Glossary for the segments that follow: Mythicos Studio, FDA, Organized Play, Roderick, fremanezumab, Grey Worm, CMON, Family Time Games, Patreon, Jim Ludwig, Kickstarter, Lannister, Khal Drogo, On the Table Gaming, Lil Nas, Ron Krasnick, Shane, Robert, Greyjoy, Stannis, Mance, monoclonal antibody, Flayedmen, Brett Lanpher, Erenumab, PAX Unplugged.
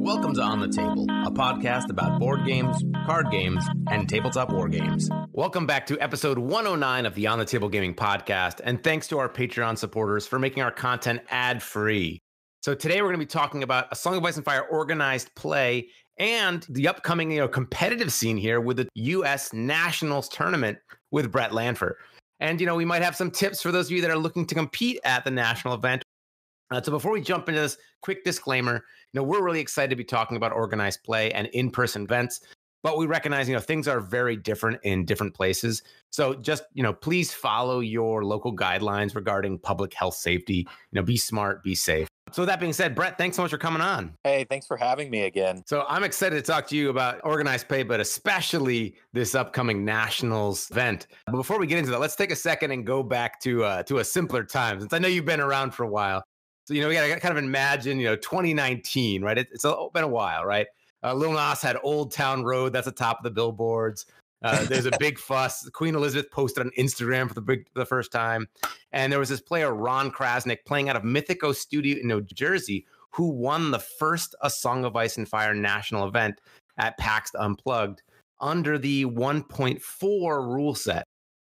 Welcome to On the Table, a podcast about board games, card games, and tabletop war games. Welcome back to episode 109 of the On the Table Gaming podcast, and thanks to our Patreon supporters for making our content ad-free. So today we're going to be talking about A Song of Ice and Fire organized play and the upcoming competitive scene here with the U.S. Nationals tournament with Brett Lanpher. And, we might have some tips for those of you that are looking to compete at the national event. So before we jump into this, quick disclaimer, we're really excited to be talking about organized play and in-person events, but we recognize, things are very different in different places. So just, please follow your local guidelines regarding public health safety. Be smart, be safe. So that being said, Brett, thanks so much for coming on. Hey, thanks for having me again. So I'm excited to talk to you about organized play, but especially this upcoming Nationals event. But before we get into that, let's take a second and go back to a simpler time, since I know you've been around for a while. So, we got to kind of imagine, 2019, right? It's been a while, right? Lil Nas had Old Town Road. That's the top of the billboards. There's a big fuss. Queen Elizabeth posted on Instagram for the first time. And there was this player, Ron Krasnick, playing out of Mythicos Studio in New Jersey, who won the first A Song of Ice and Fire national event at PAX Unplugged under the 1.4 rule set.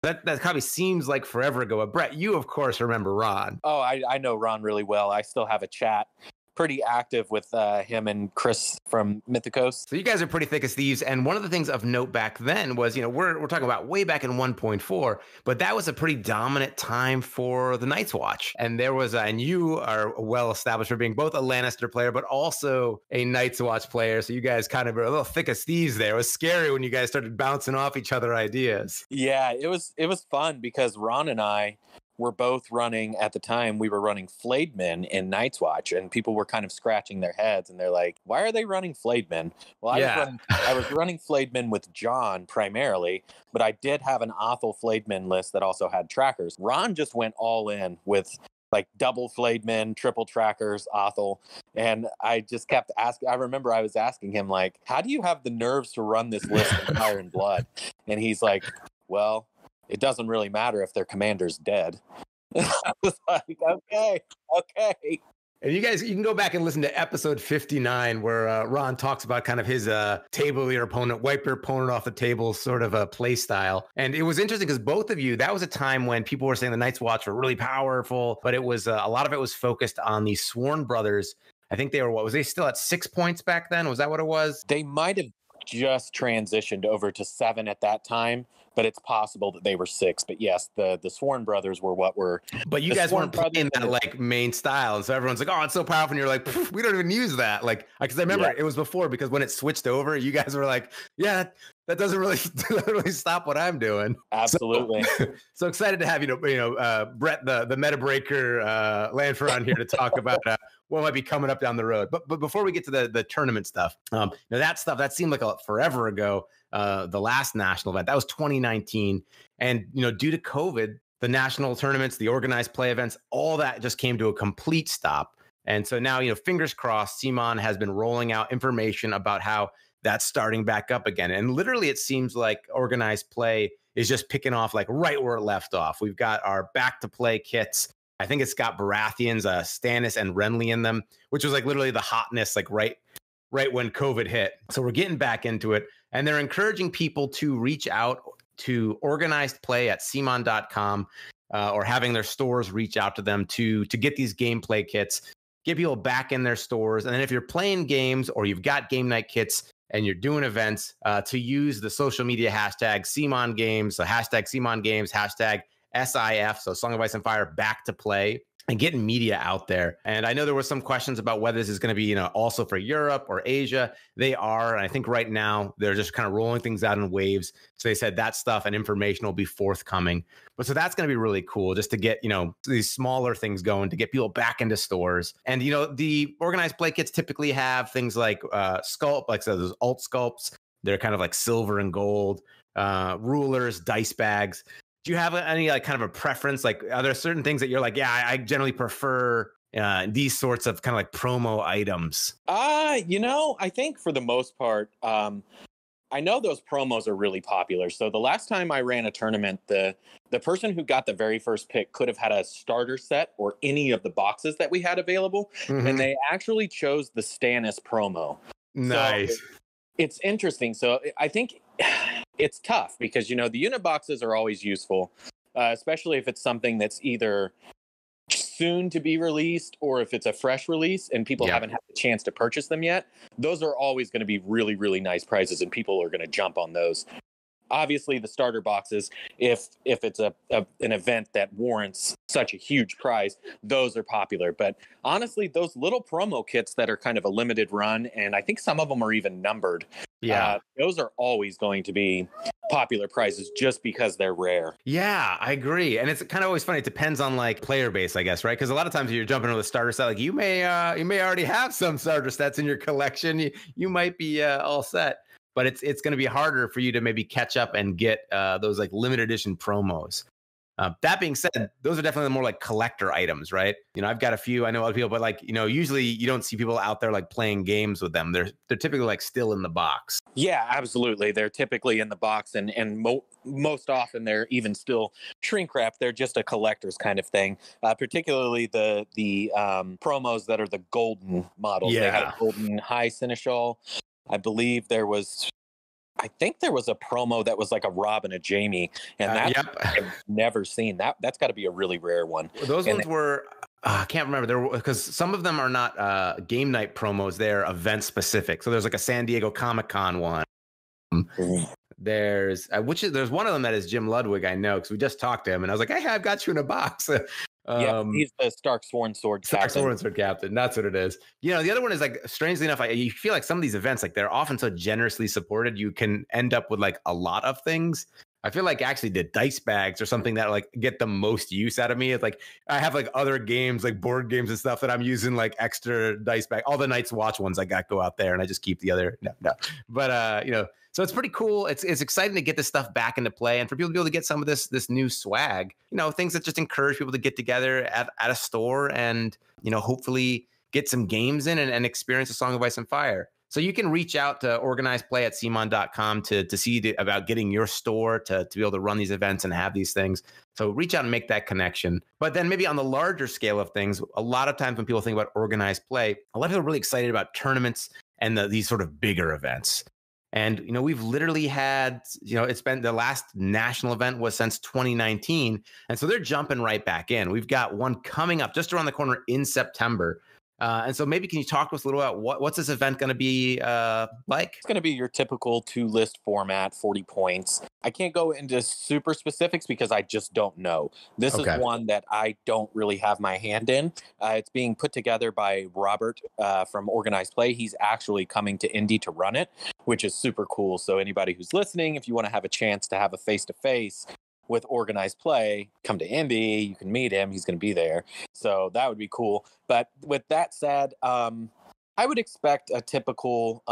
That probably seems like forever ago. But Brett, you, of course, remember Ron. Oh, I know Ron really well. I still have a chat. Pretty active with him and Chris from Mythicos. So you guys are pretty thick as thieves. And one of the things of note back then was, we're talking about way back in 1.4, but that was a pretty dominant time for the Night's Watch. And there was, and you are well established for being both a Lannister player, but also a Night's Watch player. So you guys kind of were a little thick as thieves there. It was scary when you guys started bouncing off each other ideas. Yeah, it was fun because Ron and I, we're both running, at the time, we were running Flayedmen in Night's Watch, and people were kind of scratching their heads, and they're like, why are they running Flayedmen? Well, I was running Flayedmen with John, primarily, but I did have an Othel Flayedmen list that also had trackers. Ron just went all in with, like, double Flayedmen, triple trackers, Othel, and I just kept asking. I remember I was asking him, like, how do you have the nerves to run this list in Fire and Blood? And he's like, well, it doesn't really matter if their commander's dead. I was like, okay. And you guys, you can go back and listen to episode 59, where Ron talks about kind of his table your opponent, wipe your opponent off the table sort of a play style. And it was interesting because both of you, that was a time when people were saying the Night's Watch were really powerful, but it was a lot of it was focused on the Sworn Brothers. I think they were, was they still at 6 points back then? Was that what it was? They might have just transitioned over to 7 at that time, but it's possible that they were 6. But yes, the Sworn Brothers were what were. But you guys weren't playing that like main style, and so everyone's like, "Oh, it's so powerful," and you're like, "We don't even use that." Like, because I remember it was before, because when it switched over, you guys were like, "Yeah, that doesn't really stop what I'm doing." Absolutely. So excited to have Brett the meta breaker Lanpher on here to talk about what might be coming up down the road. But before we get to the tournament stuff, that stuff, that seemed like forever ago, the last national event. That was 2019. And, due to COVID, the national tournaments, the organized play events, all that just came to a complete stop. And so now, fingers crossed, CMON has been rolling out information about how that's starting back up again. And literally, it seems like organized play is just picking off like right where it left off. We've got our back to play kits. I think it's got Baratheons, Stannis, and Renly in them, which was like literally the hotness, like right when COVID hit. So we're getting back into it. And they're encouraging people to reach out to organized play at cmon.com or having their stores reach out to them to get these gameplay kits, get people back in their stores. And then if you're playing games or you've got game night kits and you're doing events, to use the social media hashtag CMON Games, so hashtag CMON Games, hashtag SIF, so Song of Ice and Fire, back to play, and getting media out there. And I know there were some questions about whether this is going to be, also for Europe or Asia. They are, and I think right now they're just kind of rolling things out in waves. So they said that stuff and information will be forthcoming. But so that's going to be really cool, just to get, these smaller things going, to get people back into stores. And, the organized play kits typically have things like sculpt, like so those alt sculpts. They're kind of like silver and gold, rulers, dice bags. Do you have any like kind of a preference? Like, are there certain things that you're like, yeah, I generally prefer these sorts of kind of like promo items? I think for the most part, I know those promos are really popular. So the last time I ran a tournament, the person who got the very first pick could have had a starter set or any of the boxes that we had available. Mm-hmm. And they actually chose the Stannis promo. Nice. So it's interesting. So I think it's tough because, you know, the unit boxes are always useful, especially if it's something that's either soon to be released or if it's a fresh release and people haven't had the chance to purchase them yet. Those are always going to be really, really nice prizes and people are going to jump on those. Obviously, the starter boxes, if it's an event that warrants such a huge prize, those are popular. But honestly, those little promo kits that are kind of a limited run, and I think some of them are even numbered, those are always going to be popular prizes just because they're rare. Yeah, I agree. And it's kind of always funny. It depends on like player base, I guess, right? Because a lot of times if you're jumping with a starter set, like you may already have some starter sets in your collection. You might be all set. But it's going to be harder for you to maybe catch up and get those like limited edition promos. That being said, those are definitely more like collector items, right? You know, I've got a few. I know other people, but like, you know, usually you don't see people out there like playing games with them. They're typically like still in the box. Yeah, absolutely. They're typically in the box, and most often they're even still shrink wrapped. They're just a collector's kind of thing. Particularly the promos that are the golden models. Yeah. They had a golden high Seneschal. I believe there was a promo that was like a Rob and a Jamie, and I've never seen that. That's got to be a really rare one. Those ones were, I can't remember there, because some of them are not game night promos. They're event specific. So there's like a San Diego Comic-Con one. There's one of them that is Jim Ludwig. I know, because we just talked to him and I was like, hey, I've got you in a box. He's the Stark Sworn Sword Captain. That's what it is. You know, the other one is like, strangely enough, you feel like some of these events, like they're often so generously supported, you can end up with like a lot of things. I feel like actually the dice bags are something that like get the most use out of me. It's like I have like other games, like board games and stuff that I'm using like extra dice bag. All the Night's Watch ones I got go out there, and I just keep the other. No. But you know, so it's pretty cool. It's exciting to get this stuff back into play, and for people to be able to get some of this new swag. You know, things that just encourage people to get together at a store, and you know, hopefully get some games in and experience A Song of Ice and Fire. So you can reach out to organizedplay@cmon.com to see about getting your store to be able to run these events and have these things. So reach out and make that connection. But then maybe on the larger scale of things, a lot of times when people think about organized play, a lot of people are really excited about tournaments and these sort of bigger events. And, you know, we've literally had, you know, it's been the last national event was since 2019. And so they're jumping right back in. We've got one coming up just around the corner in September. And so maybe can you talk to us a little about what's this event going to be like? It's going to be your typical two-list format, 40 points. I can't go into super specifics because I just don't know. This is one that I don't really have my hand in. It's being put together by Robert from Organized Play. He's actually coming to Indy to run it, which is super cool. So anybody who's listening, if you want to have a chance to have a face-to-face with Organized Play, come to Indy. You can meet him. He's going to be there. So that would be cool. But with that said, I would expect a typical,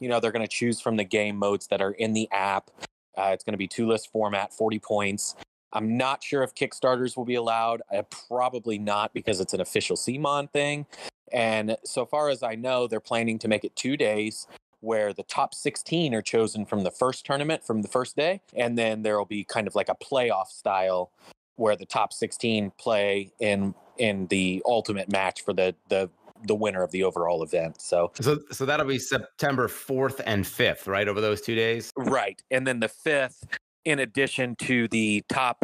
you know, they're going to choose from the game modes that are in the app. It's going to be two-list format, 40 points. I'm not sure if Kickstarters will be allowed. Probably not, because it's an official CMON thing. And so far as I know, they're planning to make it 2 days, where the top 16 are chosen from the first tournament, from the first day. And then there will be kind of like a playoff style where the top 16 play in the ultimate match for the winner of the overall event. So that'll be September 4th and 5th, right? Over those 2 days. Right. And then the 5th, in addition to the top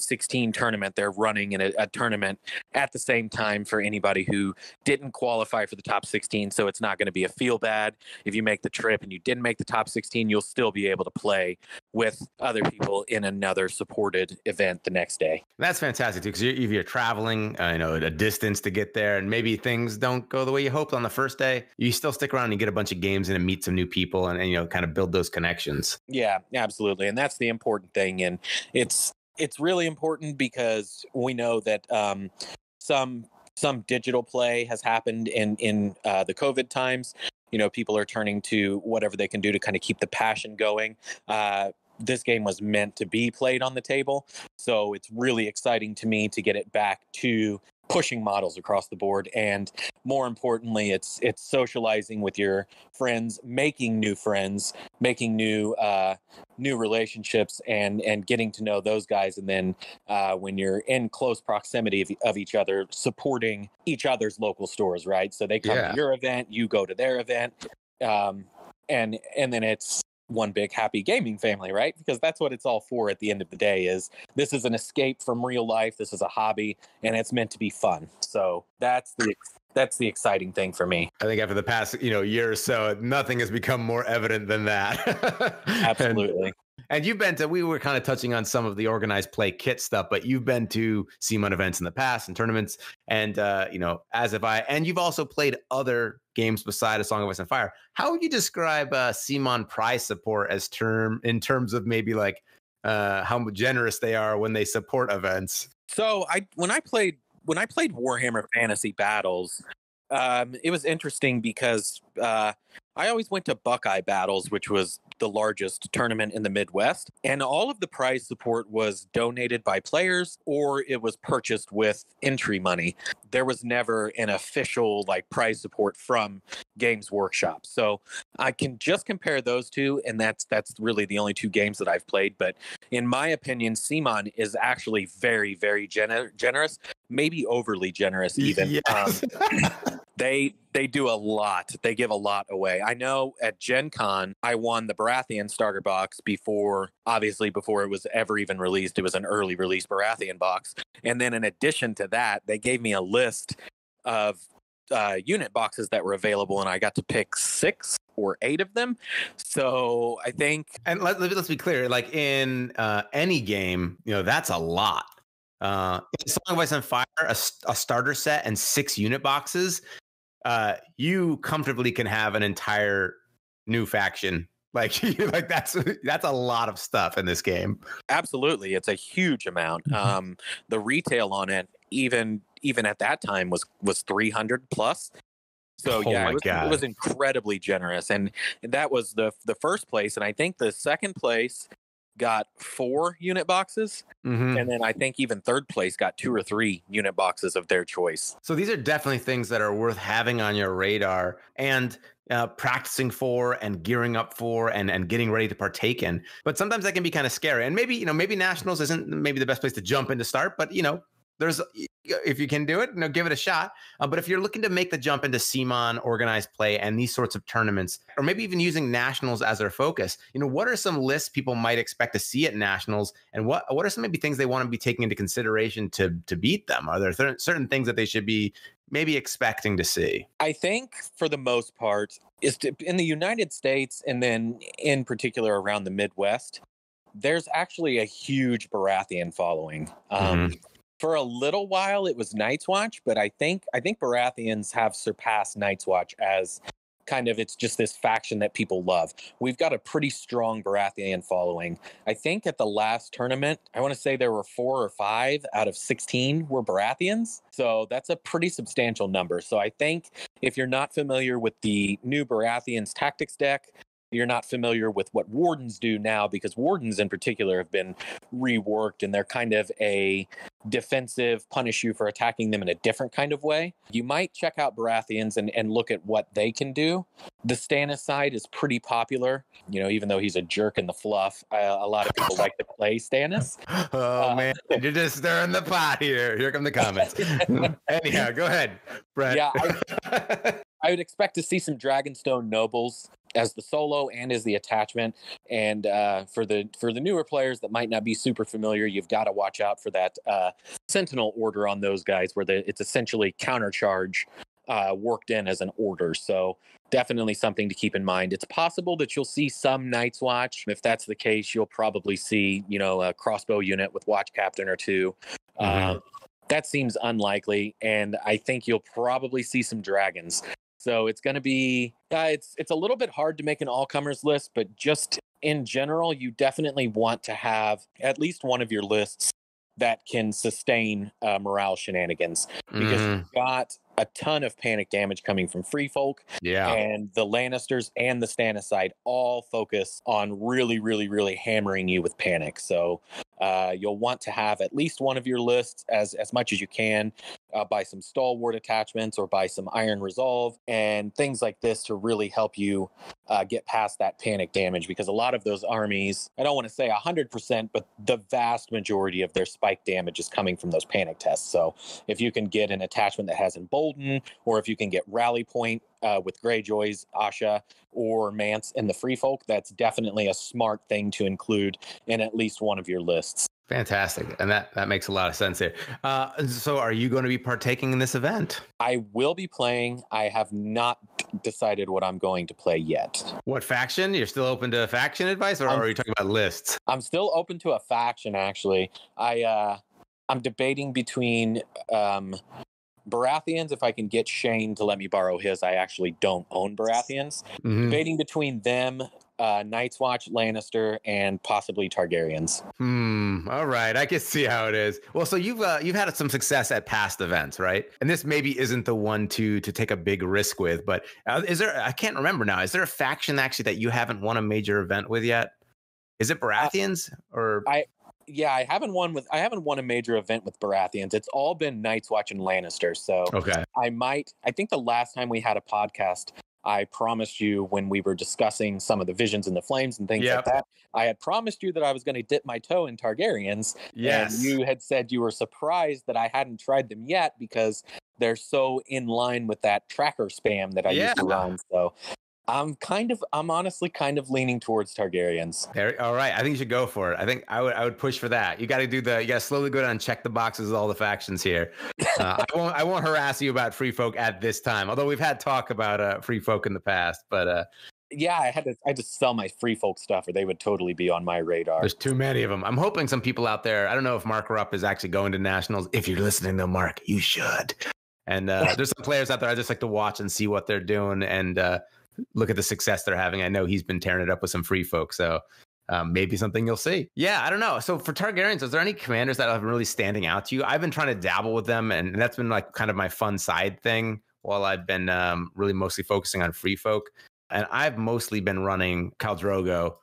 16 tournament, they're running in a tournament at the same time for anybody who didn't qualify for the top 16. So it's not going to be a feel bad. If you make the trip and you didn't make the top 16, you'll still be able to play with other people in another supported event the next day. That's fantastic too, because if you're traveling, you know, a distance to get there, and maybe things don't go the way you hoped on the first day, you still stick around and you get a bunch of games in and meet some new people and you know, kind of build those connections. Yeah, absolutely. And that's the important thing. And it's really important because we know that some digital play has happened in the COVID times. You know, people are turning to whatever they can do to kind of keep the passion going. This game was meant to be played on the table. So it's really exciting to me to get it back to pushing models across the board. And more importantly, it's socializing with your friends, making new new relationships, and getting to know those guys. And then when you're in close proximity of each other, supporting each other's local stores, right? So they come to your event, you go to their event, and then it's one big happy gaming family, right? Because that's what it's all for at the end of the day. Is this is an escape from real life. This is a hobby, and it's meant to be fun. So that's the exciting thing for me. I think after the past year or so, nothing has become more evident than that. Absolutely. And you've been to, we were kind of touching on some of the organized play kit stuff, but you've been to CMON events in the past and tournaments, and as have I. And you've also played other games beside A Song of Ice and Fire. How would you describe CMON prize support in terms of maybe like how generous they are when they support events? So when I played Warhammer Fantasy Battles, it was interesting because I always went to Buckeye Battles, which was the largest tournament in the Midwest, and all of the prize support was donated by players, or it was purchased with entry money. There was never an official like prize support from Games Workshop. So I can just compare those two, and that's really the only two games that I've played. But in my opinion, CMON is actually very, very generous, maybe overly generous even. Yes. They do a lot. They give a lot away. I know at Gen Con, I won the Baratheon starter box before it was ever even released. It was an early release Baratheon box. And then in addition to that, they gave me a list of unit boxes that were available, and I got to pick 6 or 8 of them. So I think... And let's be clear, like in any game, that's a lot. A Song of Ice and Fire, a starter set and 6 unit boxes... you comfortably can have an entire new faction. Like that's a lot of stuff in this game. Absolutely, it's a huge amount. Mm-hmm. The retail on it, even at that time, was $300+. So it was incredibly generous, and that was the first place, and I think the second place got 4 unit boxes. Mm-hmm. And then I think even third place got 2 or 3 unit boxes of their choice. So these are definitely things that are worth having on your radar and practicing for and gearing up for and getting ready to partake in. But sometimes that can be kind of scary. And maybe Nationals isn't maybe the best place to jump in to start, but if you can do it, give it a shot. But if you're looking to make the jump into CMON, organized play, and these sorts of tournaments, or maybe even using Nationals as their focus, what are some lists people might expect to see at Nationals, and what are some maybe things they want to be taking into consideration to beat them? Are there certain things that they should be maybe expecting to see? I think for the most part, in the United States, and then in particular around the Midwest, there's actually a huge Baratheon following. Mm-hmm. For a little while, it was Night's Watch, but I think Baratheons have surpassed Night's Watch as kind of, it's just this faction that people love. We've got a pretty strong Baratheon following. I think at the last tournament, I want to say there were 4 or 5 out of 16 were Baratheons. So that's a pretty substantial number. So I think if you're not familiar with the new Baratheons tactics deck, you're not familiar with what Wardens do now, because Wardens in particular have been reworked, and they're kind of a defensive punish you for attacking them in a different kind of way. You might check out Baratheons and look at what they can do. The Stannis side is pretty popular, even though he's a jerk in the fluff. A lot of people like to play Stannis. Oh, man, you're just stirring the pot here. Here come the comments. Anyhow, go ahead, Brett. Yeah, I would expect to see some Dragonstone nobles as the solo and as the attachment, and for the newer players that might not be super familiar, you've got to watch out for that sentinel order on those guys, where it's essentially countercharge worked in as an order. So definitely something to keep in mind. It's possible that you'll see some Night's Watch. If that's the case, you'll probably see a crossbow unit with watch captain or two. Mm-hmm. That seems unlikely, and I think you'll probably see some dragons. So it's going to be it's a little bit hard to make an all-comers list, but just in general, you definitely want to have at least one of your lists that can sustain morale shenanigans, because you've got a ton of panic damage coming from free folk. Yeah. And the Lannisters and the Stannis side all focus on really, really, really hammering you with panic. So You'll want to have at least one of your lists as much as you can by some stalwart attachments or by some iron resolve and things like this to really help you get past that panic damage, because a lot of those armies, I don't want to say 100%, but the vast majority of their spike damage is coming from those panic tests. So if you can get an attachment that has Embolden, or if you can get Rally Point with Greyjoys, Asha, or Mance and the Free Folk, that's definitely a smart thing to include in at least one of your lists. Fantastic. And that makes a lot of sense here. So are you going to be partaking in this event? I will be playing. I have not decided what I'm going to play yet. What faction? You're still open to faction advice, or are you talking about lists? I'm still open to a faction, actually. I'm debating between Baratheons, if I can get Shane to let me borrow his. I actually don't own Baratheons. Mm-hmm. Debating between them, Night's Watch, Lannister, and possibly Targaryens. All right, I can see how it is. Well, so you've had some success at past events, right? And this maybe isn't the one to take a big risk with, but is there? I can't remember now. Is there a faction actually that you haven't won a major event with yet? Is it Baratheons or? Yeah, I haven't won a major event with Baratheons. It's all been Night's Watch and Lannister. So okay. I think the last time we had a podcast, I promised you when we were discussing some of the visions and the flames and things like that, I had promised you that I was going to dip my toe in Targaryens. Yes. And you had said you were surprised that I hadn't tried them yet because they're so in line with that tracker spam that I used to run. So I'm honestly kind of leaning towards Targaryens. All right. I think you should go for it. I think I would push for that. You got to slowly go down and check the boxes of all the factions here. I won't harass you about Free Folk at this time, although we've had talk about Free Folk in the past, but I had to sell my Free Folk stuff or they would totally be on my radar. There's too many of them. I'm hoping some people out there, I don't know if Mark Rupp is actually going to nationals. If you're listening though, Mark, you should. And there's some players out there I just like to watch and see what they're doing and look at the success they're having. I know he's been tearing it up with some Free Folk, so maybe something you'll see. Yeah, I don't know. So for Targaryens, is there any commanders that have really standing out to you? I've been trying to dabble with them, and that's been like kind of my fun side thing while I've been really mostly focusing on Free Folk. And I've mostly been running Khal Drogo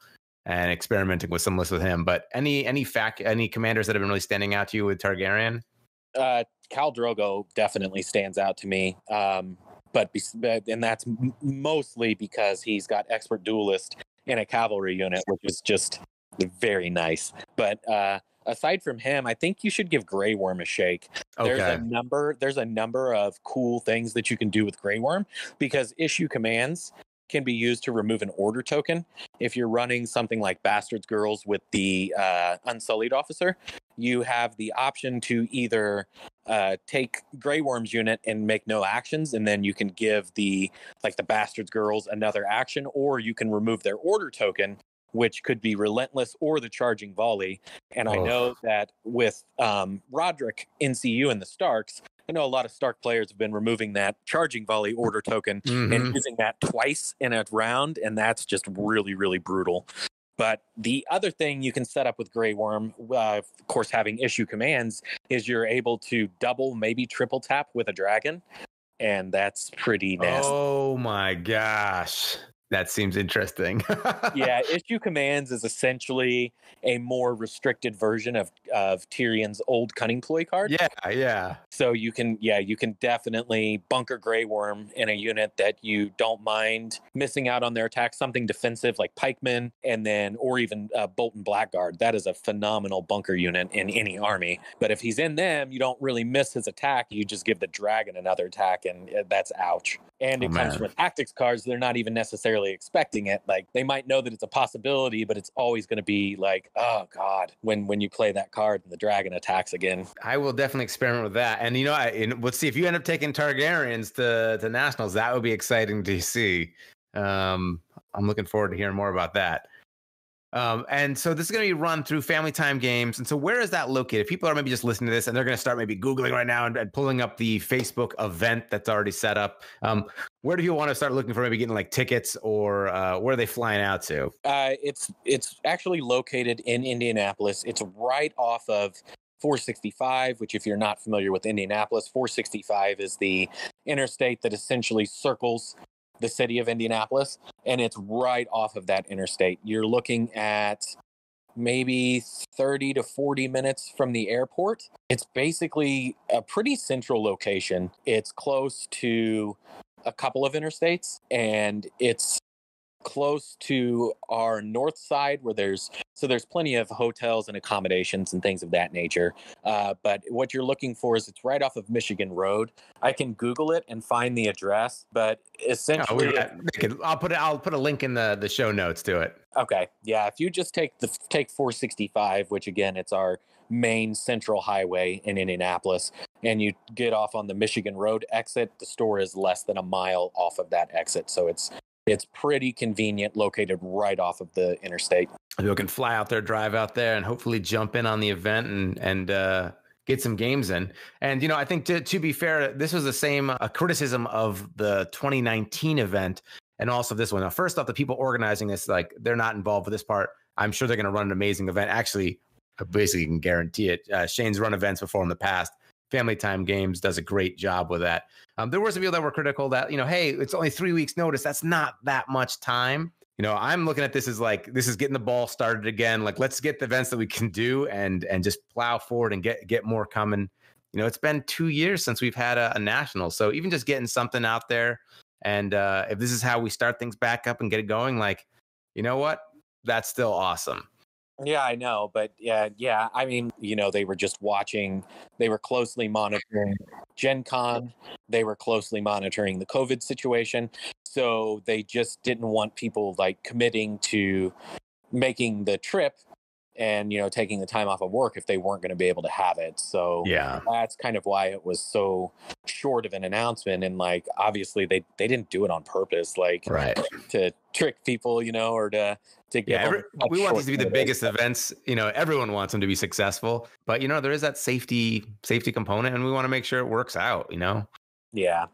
and experimenting with some lists with him. But any commanders that have been really standing out to you with Targaryen? Khal Drogo definitely stands out to me. But that's mostly because he's got expert duelist in a cavalry unit, which is just very nice. But aside from him, I think you should give Grey Worm a shake. Okay. There's a number of cool things that you can do with Grey Worm because issue commands can be used to remove an order token. If you're running something like Bastards Girls with the Unsullied officer, you have the option to either take Grey Worm's unit and make no actions, and then you can give the Bastards Girls another action, or you can remove their order token, which could be Relentless or the Charging Volley. And I know that with Roderick, NCU, and the Starks, I know a lot of Stark players have been removing that Charging Volley order token and using that twice in a round, and that's just really, really brutal. But the other thing you can set up with Grey Worm, of course, having issue commands, is you're able to double, maybe triple tap with a dragon, and that's pretty nasty. Oh my gosh. That seems interesting. Yeah, issue commands is essentially a more restricted version of Tyrion's old cunning ploy card. Yeah. So you can definitely bunker Grey Worm in a unit that you don't mind missing out on their attack, something defensive like pikemen, and then or even Bolton Blackguard. That is a phenomenal bunker unit in any army. But if he's in them, you don't really miss his attack. You just give the dragon another attack, and that's ouch. And it comes from a tactics cards. They're not even necessarily expecting it. Like they might know that it's a possibility, but it's always going to be like, oh god, when you play that card and the dragon attacks again. I will definitely experiment with that. And let's see if you end up taking Targaryens to nationals. That would be exciting to see. I'm looking forward to hearing more about that. And so this is going to be run through Family Time Games. And so where is that located? People are maybe just listening to this and they're going to start maybe Googling right now and pulling up the Facebook event that's already set up. Where do you want to start looking for maybe getting like tickets or where are they flying out to? It's actually located in Indianapolis. It's right off of 465, which if you're not familiar with Indianapolis, 465 is the interstate that essentially circles the city of Indianapolis, and it's right off of that interstate. You're looking at maybe 30 to 40 minutes from the airport. It's basically a pretty central location. It's close to a couple of interstates, and it's close to our north side where there's plenty of hotels and accommodations and things of that nature. But what you're looking for is it's right off of Michigan Road. I can Google it and find the address, but essentially, I'll put a link in the show notes to it. Okay, yeah. If you just take 465, which again, it's our main central highway in Indianapolis, and you get off on the Michigan Road exit, the store is less than a mile off of that exit, so it's pretty convenient, located right off of the interstate. People can fly out there, drive out there, and hopefully jump in on the event and get some games in. And, you know, I think to be fair, this was the same criticism of the 2019 event and also this one. Now, first off, the people organizing this, like, they're not involved with this part. I'm sure they're going to run an amazing event. Actually, I basically can guarantee it. Shane's run events before in the past. Family Time Games does a great job with that. There were some people that were critical that, you know, hey, it's only 3 weeks notice. That's not that much time. You know, I'm looking at this as like, this is getting the ball started again. Like, let's get the events that we can do and just plow forward and get more coming. You know, it's been 2 years since we've had a national. So even just getting something out there. And if this is how we start things back up and get it going, like, you know what? That's still awesome. Yeah, I know. But yeah. I mean, you know, they were just watching. They were closely monitoring Gen Con. They were closely monitoring the COVID situation. So they just didn't want people like committing to making the trip and, you know, taking the time off of work if they weren't going to be able to have it. So yeah, that's kind of why it was so short of an announcement. And like, obviously they didn't do it on purpose, like right, to trick people, you know, or to get, yeah, we want these to be the biggest events, you know, everyone wants them to be successful, but you know, there is that safety component and we want to make sure it works out, you know? Yeah.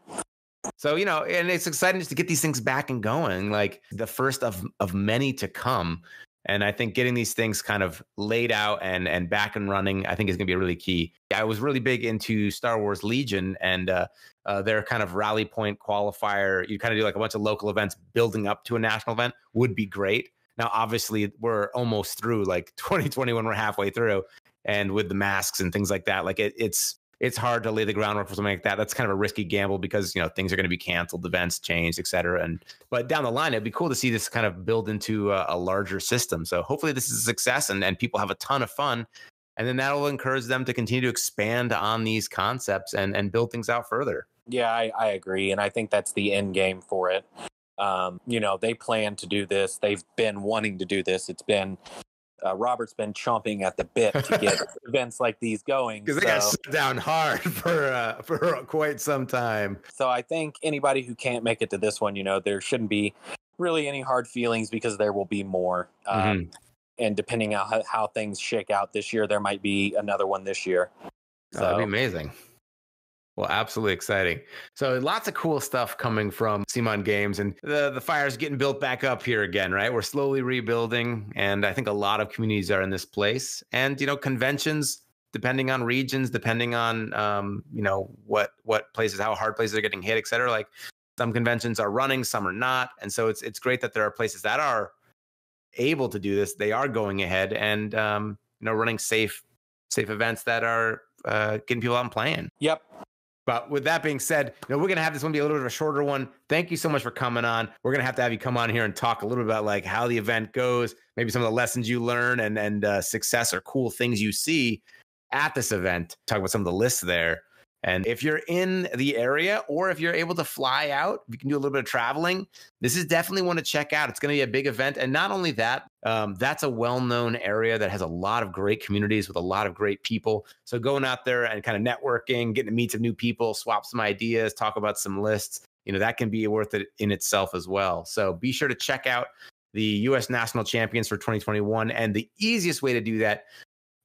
So, you know, and it's exciting just to get these things back and going, like the first of many to come. And I think getting these things kind of laid out and back and running, I think is going to be really key. I was really big into Star Wars Legion and their kind of rally point qualifier. You kind of do like a bunch of local events building up to a national event would be great. Now, obviously, we're almost through like 2021. We're halfway through. And with the masks and things like that, like it's hard to lay the groundwork for something like that. That's kind of a risky gamble because, you know, things are going to be canceled, events changed, et cetera. But down the line, it'd be cool to see this kind of build into a larger system. So hopefully this is a success and people have a ton of fun. And then that'll encourage them to continue to expand on these concepts and build things out further. Yeah, I agree. And I think that's the end game for it. You know, they plan to do this. They've been wanting to do this. It's been... Robert's been chomping at the bit to get events like these going. Because they got shut down hard for quite some time. So I think anybody who can't make it to this one, you know, there shouldn't be really any hard feelings because there will be more. And depending on how things shake out this year, there might be another one this year. So. That'd be amazing. Well, absolutely exciting. So lots of cool stuff coming from CMON Games and the fire's getting built back up here again, right? We're slowly rebuilding. And I think a lot of communities are in this place and, you know, conventions, depending on regions, depending on, you know, what places, how hard places are getting hit, et cetera. Like some conventions are running, some are not. And so it's great that there are places that are able to do this. They are going ahead and, you know, running safe events that are getting people out and playing. Yep. But with that being said, you know, we're going to have this one be a little bit of a shorter one. Thank you so much for coming on. We're going to have you come on here and talk a little bit about like how the event goes, maybe some of the lessons you learn and success or cool things you see at this event. Talk about some of the lists there. And if you're in the area or if you're able to fly out, if you can do a little bit of traveling, this is definitely one to check out. It's going to be a big event. And not only that, that's a well-known area that has a lot of great communities with a lot of great people. So going out there and kind of networking, getting to meet some new people, swap some ideas, talk about some lists, you know, that can be worth it in itself as well. So be sure to check out the U.S. National Champions for 2021. And the easiest way to do that,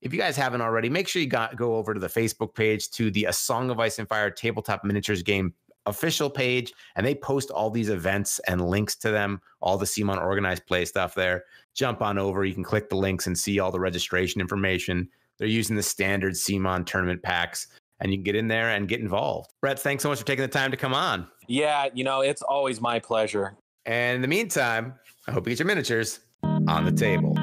if you guys haven't already, make sure you go over to the Facebook page, to the A Song of Ice and Fire Tabletop Miniatures Game official page, and they post all these events and links to them, all the CMON Organized Play stuff there. Jump on over. You can click the links and see all the registration information. They're using the standard CMON tournament packs, and you can get in there and get involved. Brett, thanks so much for taking the time to come on. Yeah, you know, it's always my pleasure. And in the meantime, I hope you get your miniatures on the table.